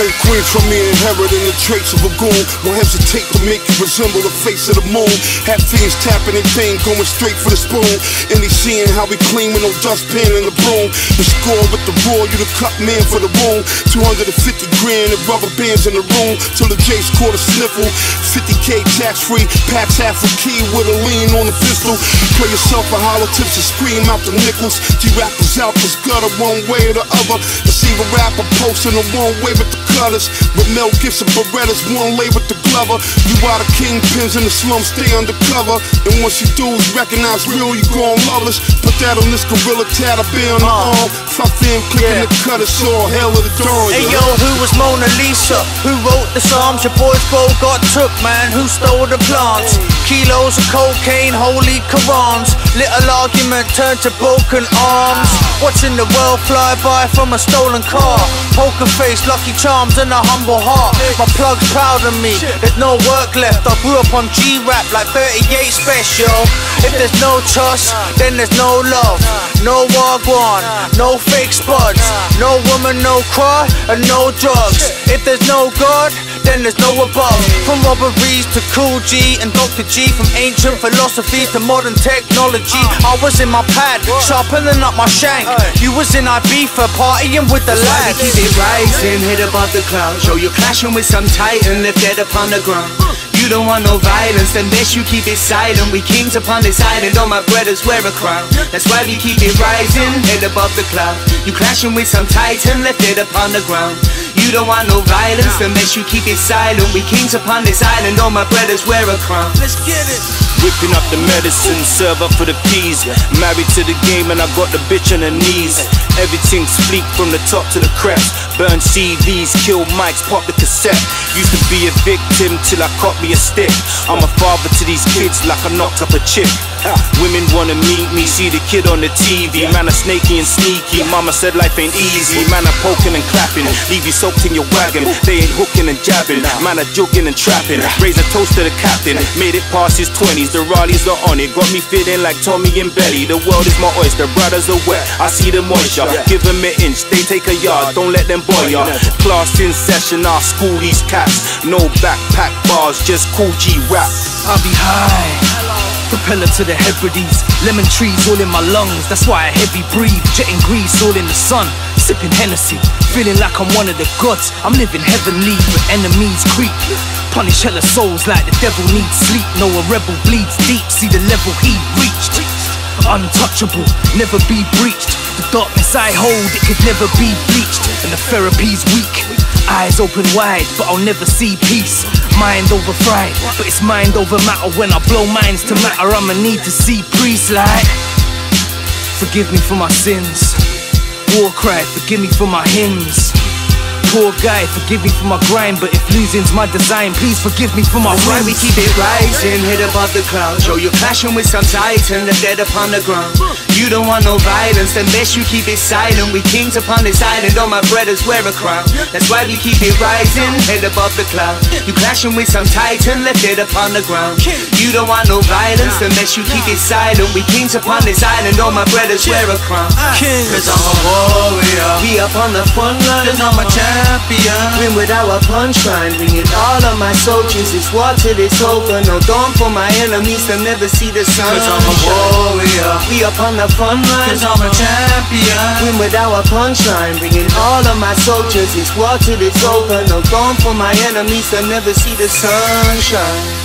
3 quid from me inheriting the traits of a goon. Won't hesitate to make you resemble the face of the moon. Half fiends tapping and thing going straight for the spoon. And they seeing how we clean with no dustpan in the broom. The score with the roar, you the cut man for the room. 250 grand and rubber bands in the room. Till the J's caught a sniffle. 50K tax free, packs half a key with a lean on the pistol. Play yourself a hollow tips and scream out the nickels. G rappers out this gutter one way or the other. You see a rapper posting the one way with the cutters. But Mel Gibson Berettas one lay with the glover. You are the kingpins in the slums, stay undercover. And once you dudes recognize real, you gon' love us. Put that on this gorilla tat I be on the arm. Fuck them clicking the cutter, so hell of the dawn. Hey yo, who was Mona Lisa? Who wrote the Psalms? Your boy's gold got took, man. Who stole the plants? Kilos of cocaine, holy Qurans. Little argument turned to broken arms. Watching the world fly by from a stolen car. Poker face, lucky charms and a humble heart. My plug's proud of me, there's no work left. I grew up on G Rap like 38 special. If there's no trust, then there's no love. No wagwan, no fake spuds. No woman, no cry, and no drugs. If there's no God, then there's no above. From robberies to Kool G and Dr. G. From ancient philosophy to modern technology. I was in my pad, sharpening up my shank. You was in Ibiza, partying with the lads. Keep it rising, hit above the clouds. Show you're clashing with some titan, left dead upon the ground. You don't want no violence unless you keep it silent. We kings upon this island, all my brothers wear a crown. That's why we keep it rising, head above the cloud. You clashing with some titan, left dead upon the ground. You don't want no violence unless you keep it silent. We kings upon this island, all my brothers wear a crown. Let's get it. Whipping up the medicine, serve up for the peas. Married to the game and I got the bitch on her knees. Everything's fleek from the top to the crest. Burn CDs, kill mics, pop the cassette. Used to be a victim till I caught me a stick. I'm a father to these kids like I knocked up a chick. Women wanna meet me, see the kid on the TV. Man, I'm snaky and sneaky, mama said life ain't easy. Man, I'm poking and clapping, leave you soaked in your wagon. They ain't hooking and jabbing, man, I'm joking and trapping. Raise a toast to the captain, made it past his 20s. The Raleighs are on it, got me feeling like Tommy and Belly. The world is my oyster, brothers are wet, I see the moisture. Give them an inch, they take a yard, don't let them boy up. Class in session, I'll school these cats. No backpack bars, just Kool G Rap. I'll be high, propeller to the Hebrides. Lemon trees all in my lungs, that's why I heavy breathe. Jetting grease all in the sun, sipping Hennessy. Feeling like I'm one of the gods, I'm living heavenly. But enemies creep, punish hella souls like the devil needs sleep. No, a rebel bleeds deep, see the level he reached. Untouchable, never be breached. The darkness I hold, it could never be bleached. And the therapy's weak, eyes open wide, but I'll never see peace. Mind over fright, but it's mind over matter. When I blow minds to matter, I'ma need to see priests like forgive me for my sins. War cry, forgive me for my hymns. Poor guy, forgive me for my grind. But if losing's my design, please forgive me for my rhyme. We keep it rising, head above the clouds. Show you're clashing with some titan, left dead upon the ground. You don't want no violence unless you keep it silent. We kings upon this island, all my brothers wear a crown. That's why we keep it rising, head above the clouds. You clashing with some titan, left dead upon the ground. You don't want no violence unless you keep it silent. We kings upon this island, all my brothers wear a crown. Cause I'm a warrior, we up on the front line, and I'm a champion. Win with our punchline, bring it all of my soldiers. It's war till it's over, no dawn for my enemies. They'll never see the sun. Cause I'm a warrior, we up on the front line. Cause I'm a champion. Win with our punchline, bring it all of my soldiers. It's war till it's over, no dawn for my enemies. They'll never see the sunshine.